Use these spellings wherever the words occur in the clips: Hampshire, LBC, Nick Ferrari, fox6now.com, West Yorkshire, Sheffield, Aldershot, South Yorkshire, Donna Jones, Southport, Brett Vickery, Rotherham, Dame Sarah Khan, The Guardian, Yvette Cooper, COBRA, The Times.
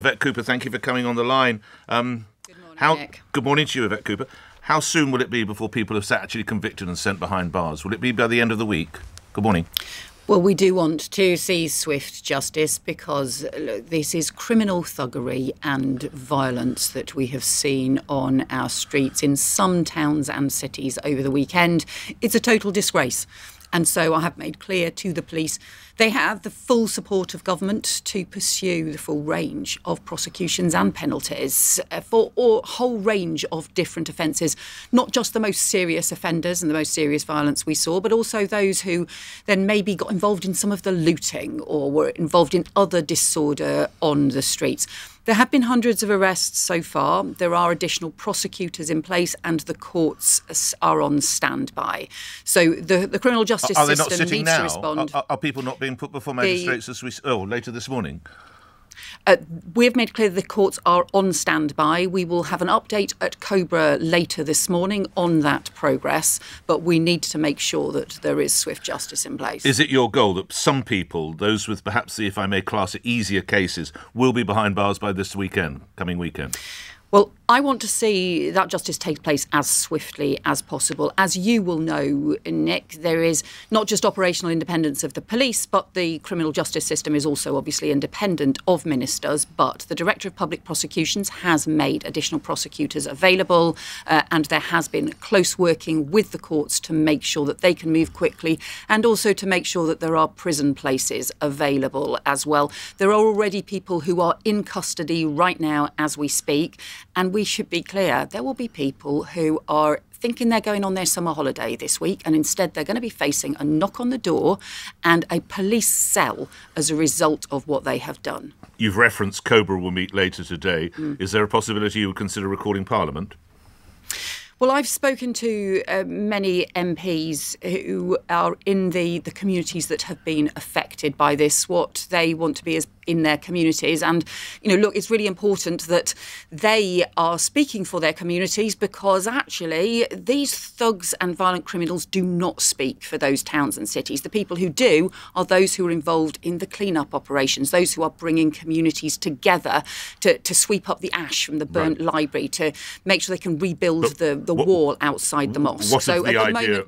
Yvette Cooper, thank you for coming on the line. Good morning, Nick. Good morning to you, Yvette Cooper. How soon will it be before people are actually convicted and sent behind bars? Will it be by the end of the week? Good morning. Well, we do want to see swift justice because look, this is criminal thuggery and violence that we have seen on our streets in some towns and cities over the weekend. It's a total disgrace. And so I have made clear to the police they have the full support of government to pursue the full range of prosecutions and penalties for a whole range of different offences, not just the most serious offenders and the most serious violence we saw, but also those who then maybe got involved in some of the looting or were involved in other disorder on the streets. There have been hundreds of arrests so far. There are additional prosecutors in place and the courts are on standby. So the criminal justice system needs to respond. Are people not being put before magistrates as we, later this morning? We've made clear the courts are on standby. We will have an update at COBRA later this morning on that progress, but we need to make sure that there is swift justice in place. Is it your goal that some people, those with perhaps the, if I may class it, easier cases, will be behind bars by this weekend, coming weekend? Well, I want to see that justice take place as swiftly as possible. As you will know, Nick, there is not just operational independence of the police, but the criminal justice system is also obviously independent of ministers. But the Director of Public Prosecutions has made additional prosecutors available, and there has been close working with the courts to make sure that they can move quickly and also to make sure that there are prison places available as well. There are already people who are in custody right now as we speak. And we should be clear, there will be people who are thinking they're going on their summer holiday this week and instead they're going to be facing a knock on the door and a police cell as a result of what they have done. You've referenced COBRA will meet later today. Is there a possibility you would consider recalling Parliament? Well, I've spoken to many MPs who are in the communities that have been affected by this. What they want to be is in their communities. And, you know, look, it's really important that they are speaking for their communities because actually these thugs and violent criminals do not speak for those towns and cities. The people who do are those who are involved in the clean-up operations, those who are bringing communities together to sweep up the ash from the burnt library, to make sure they can rebuild the wall outside the mosque. So at the moment,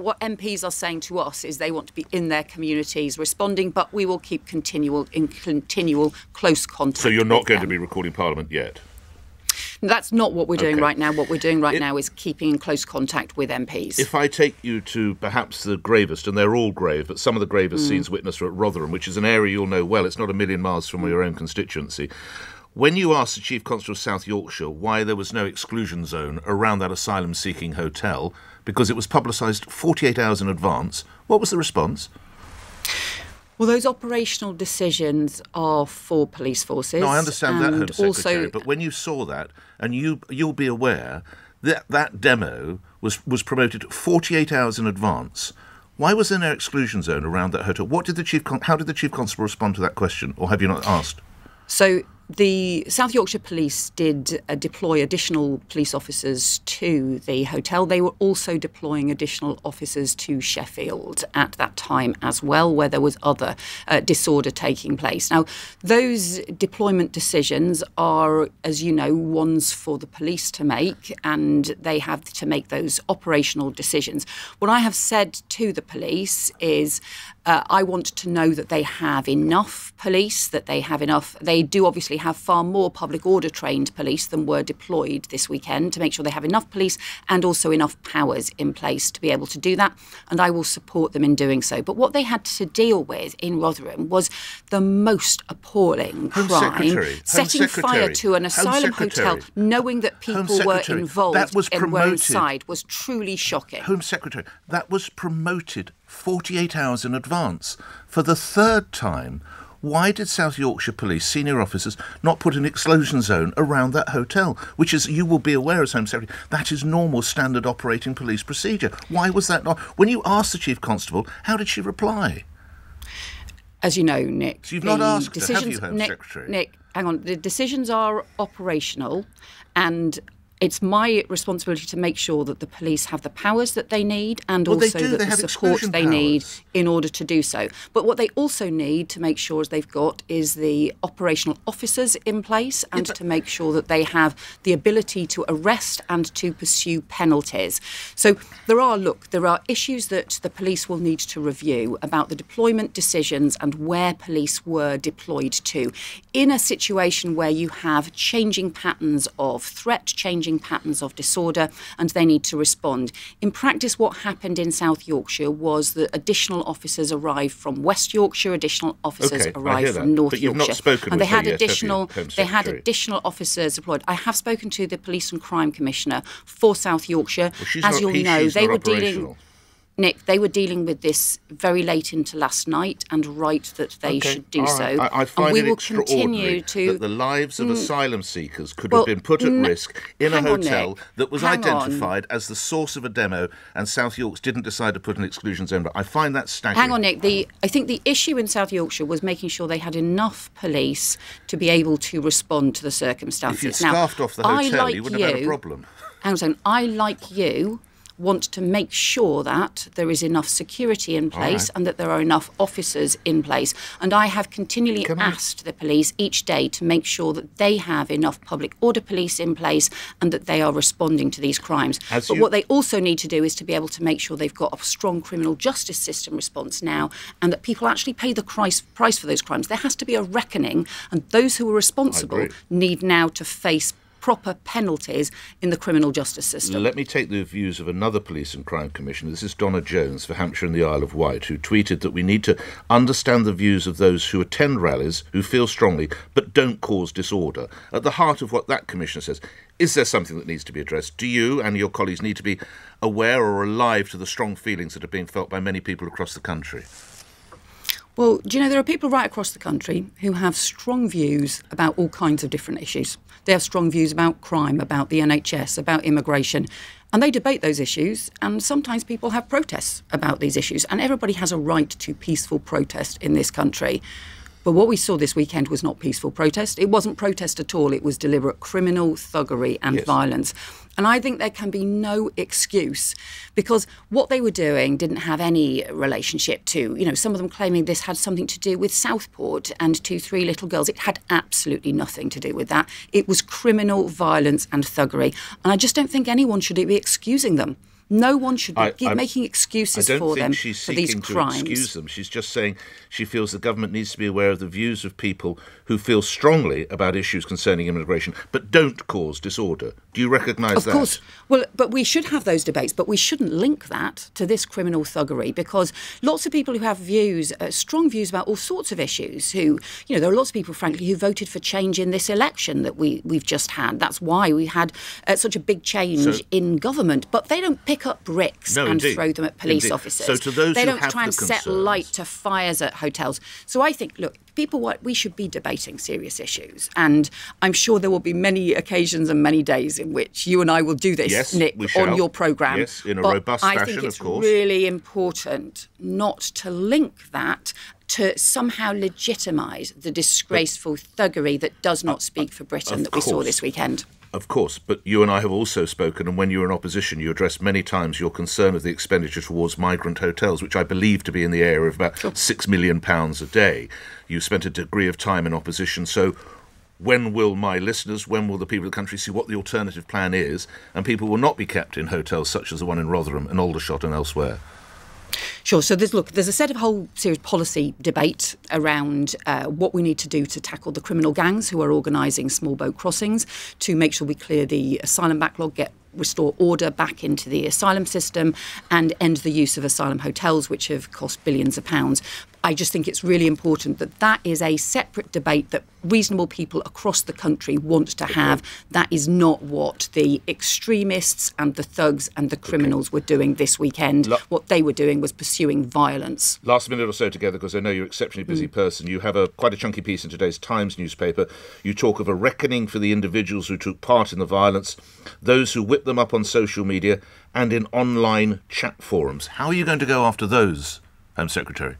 what MPs are saying to us is they want to be in their communities responding, but we will keep continual close contact. So you're not going to be recalling Parliament yet? That's not what we're doing right now. What we're doing right now is keeping in close contact with MPs. If I take you to perhaps the gravest, and they're all grave, but some of the gravest scenes witnessed were at Rotherham, which is an area you'll know well. It's not a million miles from your own constituency. When you asked the Chief Constable of South Yorkshire why there was no exclusion zone around that asylum-seeking hotel, because it was publicised 48 hours in advance, what was the response? Well, those operational decisions are for police forces. No, I understand that, Home Secretary, but when you saw that, and you'll be aware that that demo was promoted 48 hours in advance. Why was there no exclusion zone around that hotel? What did the How did the Chief Constable respond to that question, or have you not asked? So the South Yorkshire Police did deploy additional police officers to the hotel. They were also deploying additional officers to Sheffield at that time as well, where there was other disorder taking place. Now, those deployment decisions are, as you know, ones for the police to make, and they have to make those operational decisions. What I have said to the police is I want to know that they have enough police, that they have enough. They do obviously have far more public order trained police than were deployed this weekend, to make sure they have enough police and also enough powers in place to be able to do that, and I will support them in doing so. But what they had to deal with in Rotherham was the most appalling crime, setting fire to an asylum hotel, knowing that people were involved and were inside, was truly shocking. Home Secretary, that was promoted 48 hours in advance for the third time. Why did South Yorkshire Police senior officers not put an exclusion zone around that hotel, which is, you will be aware as Home Secretary, that is normal standard operating police procedure? Why was that not? When you asked the Chief Constable, how did she reply? As you know, Nick, so you've not asked her, have you, Home Secretary? Nick, hang on. The decisions are operational, and It's my responsibility to make sure that the police have the powers that they need, and also that the support they need in order to do so. But what they also need to make sure they've got is the operational officers in place, and to make sure that they have the ability to arrest and to pursue penalties. So there are issues that the police will need to review about the deployment decisions and where police were deployed to. In a situation where you have changing patterns of threat, changing patterns of disorder, and they need to respond. In practice, what happened in South Yorkshire was that additional officers arrived from West Yorkshire, additional officers arrived from North Yorkshire, and they had additional officers deployed. I have spoken to the Police and Crime Commissioner for South Yorkshire. As you'll know, they were dealing. Nick, they were dealing with this very late into last night, and right that they should do so. I find it extraordinary that the lives of asylum seekers could have been put at risk in a hotel that was identified as the source of a demo, and South Yorkshire didn't decide to put an exclusion zone. But I find that staggering. Hang on, Nick. I think the issue in South Yorkshire was making sure they had enough police to be able to respond to the circumstances. If you staffed off the hotel, you wouldn't have had a problem. Hang on, I like you. Want to make sure that there is enough security in place and that there are enough officers in place. And I have continually asked the police each day to make sure that they have enough public order police in place and that they are responding to these crimes. But what they also need to do is to be able to make sure they've got a strong criminal justice system response now, and that people actually pay the price for those crimes. There has to be a reckoning, and those who are responsible need now to face proper penalties in the criminal justice system. Let me take the views of another Police and Crime Commissioner. This is Donna Jones for Hampshire and the Isle of Wight, who tweeted that we need to understand the views of those who attend rallies, who feel strongly, but don't cause disorder. At the heart of what that commissioner says, is there something that needs to be addressed? Do you and your colleagues need to be aware or alive to the strong feelings that are being felt by many people across the country? Well, do you know, there are people right across the country who have strong views about all kinds of different issues. They have strong views about crime, about the NHS, about immigration, and they debate those issues, and sometimes people have protests about these issues, and everybody has a right to peaceful protest in this country. But what we saw this weekend was not peaceful protest. It wasn't protest at all. It was deliberate criminal thuggery and violence. And I think there can be no excuse, because what they were doing didn't have any relationship to, you know, some of them claiming this had something to do with Southport and 2-3 little girls. It had absolutely nothing to do with that. It was criminal violence and thuggery. And I just don't think anyone should be excusing them. No one should be making excuses for them for these crimes. I don't think she's seeking to excuse them. She's just saying she feels the government needs to be aware of the views of people who feel strongly about issues concerning immigration, but don't cause disorder. Do you recognise that? Of course. Well, but we should have those debates, but we shouldn't link that to this criminal thuggery, because lots of people who have views, strong views about all sorts of issues, who, you know, there are lots of people, frankly, who voted for change in this election that we've just had. That's why we had such a big change in government, but they don't pick up bricks and throw them at police officers. So to those who try and set light to fires at hotels. So I think, look, we should be debating serious issues, and I'm sure there will be many occasions and many days in which you and I will do this, Nick, on your programme. Yes, in a robust fashion, of course. I think it's really important not to link that to somehow legitimise the disgraceful thuggery that does not speak for Britain that we saw this weekend. Of course, but you and I have also spoken, and when you were in opposition, you addressed many times your concern of the expenditure towards migrant hotels, which I believe to be in the area of about £6 million a day. You spent a degree of time in opposition, so when will my listeners, when will the people of the country see what the alternative plan is, and people will not be kept in hotels such as the one in Rotherham and Aldershot and elsewhere? Sure. So there's a set of whole series of policy debate around what we need to do to tackle the criminal gangs who are organising small boat crossings, to make sure we clear the asylum backlog, restore order back into the asylum system, and end the use of asylum hotels, which have cost billions of pounds. I just think it's really important that that is a separate debate that reasonable people across the country want to have. That is not what the extremists and the thugs and the criminals were doing this weekend. What they were doing was pursuing violence. Last minute or so together, because I know you're an exceptionally busy person. You have quite a chunky piece in today's Times newspaper. You talk of a reckoning for the individuals who took part in the violence, those who whipped them up on social media and in online chat forums. How are you going to go after those, Home Secretary?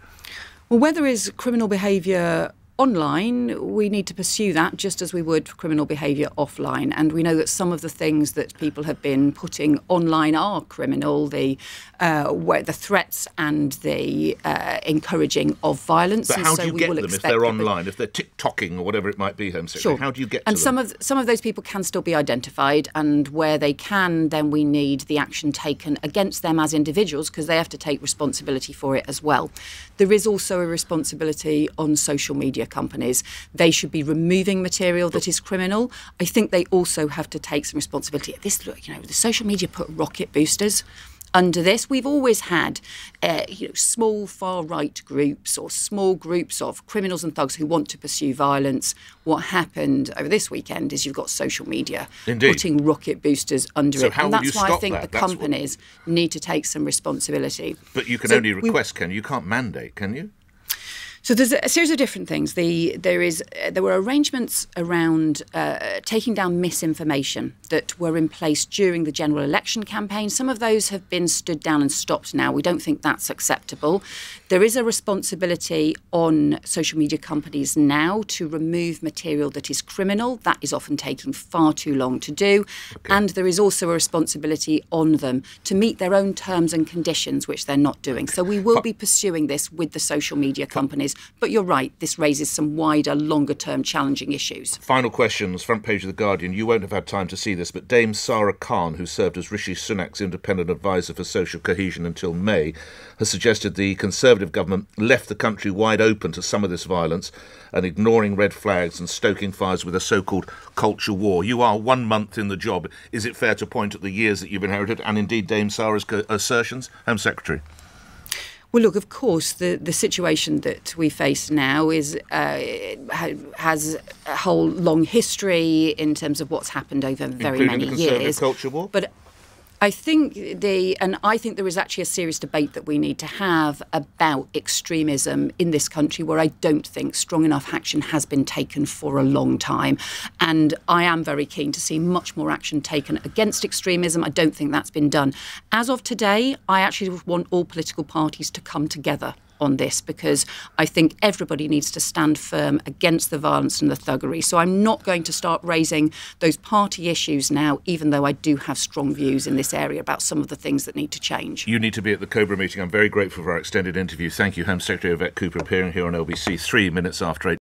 Well, where there is criminal behaviour online, we need to pursue that just as we would for criminal behaviour offline. And we know that some of the things that people have been putting online are criminal, where the threats and the encouraging of violence. But how do you get them if they're online, if they're tick-tocking or whatever it might be, Home Secretary? Sure. How do you get to them? And some of those people can still be identified, and where they can, then we need the action taken against them as individuals, because they have to take responsibility for it as well. There is also a responsibility on social media companies. They should be removing material that is criminal. I think they also have to take some responsibility. This, look, you know, the social media put rocket boosters under this. We've always had small far-right groups or small groups of criminals and thugs who want to pursue violence. What happened over this weekend is you've got social media putting rocket boosters under it. And that's why I think the companies need to take some responsibility. But you can only request, can you? You can't mandate, can you? So there's a series of different things. There were arrangements around taking down misinformation that were in place during the general election campaign. Some of those have been stood down and stopped now. We don't think that's acceptable. There is a responsibility on social media companies now to remove material that is criminal. That is often taking far too long to do. Okay. And there is also a responsibility on them to meet their own terms and conditions, which they're not doing. So we will be pursuing this with the social media companies. But you're right, this raises some wider, longer-term challenging issues. Final questions, front page of The Guardian. You won't have had time to see this, but Dame Sarah Khan, who served as Rishi Sunak's independent advisor for social cohesion until May, has suggested the Conservative government left the country wide open to some of this violence and ignoring red flags and stoking fires with a so-called culture war. You are 1 month in the job. Is it fair to point at the years that you've inherited and indeed Dame Sarah's assertions? Home Secretary. Well, look, of course, the situation that we face now is has a whole long history in terms of what's happened over very many years. Including the Conservative culture war? But I think there is actually a serious debate that we need to have about extremism in this country, where I don't think strong enough action has been taken for a long time. And I am very keen to see much more action taken against extremism. I don't think that's been done. As of today, I actually want all political parties to come together on this, because I think everybody needs to stand firm against the violence and the thuggery. So I'm not going to start raising those party issues now, even though I do have strong views in this area about some of the things that need to change. You need to be at the COBRA meeting. I'm very grateful for our extended interview. Thank you, Home Secretary Yvette Cooper, appearing here on LBC 3 minutes after 8.